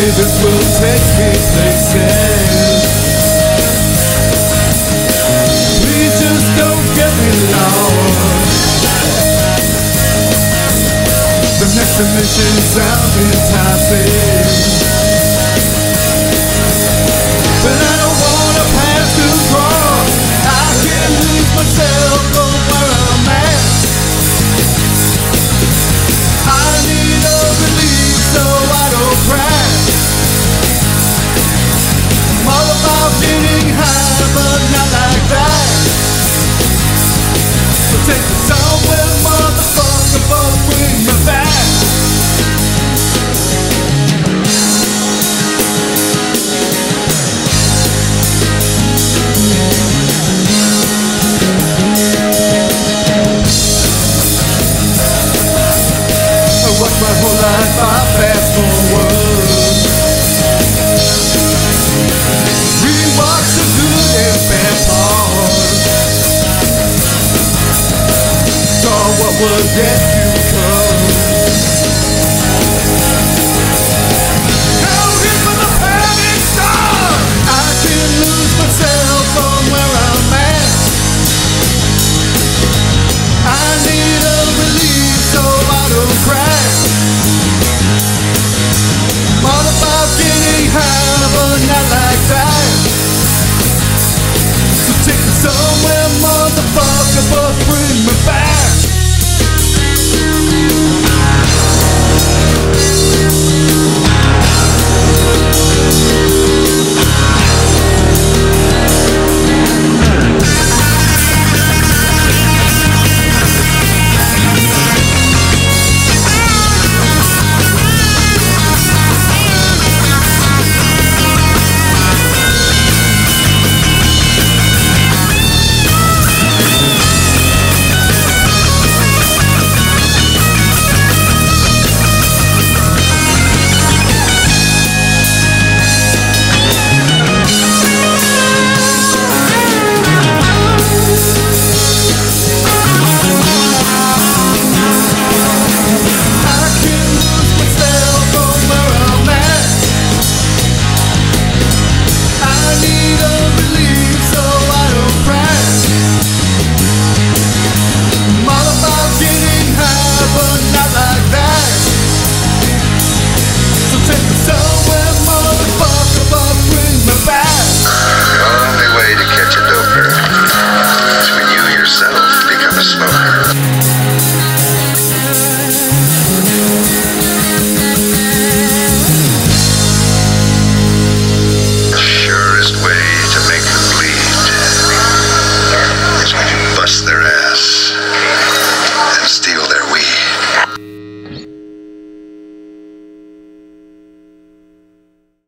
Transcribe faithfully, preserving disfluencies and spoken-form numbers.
Jesus will take me places. Please just don't get me lost. The next dimension sounds enticing, but I don't want to pass too far. I can't lose myself from where I'm at. I need a relief so I don't crash. I'm all about getting high, but not like that. So take the song with motherfucker, but bring me back. My whole life I fast forward, rewatch the good and bad parts, saw what would get you close. Held in for the panic star. I can lose myself from where I'm at. I need a relief so I don't crash. But not like that. So take me somewhere, motherfucker, but bring me back.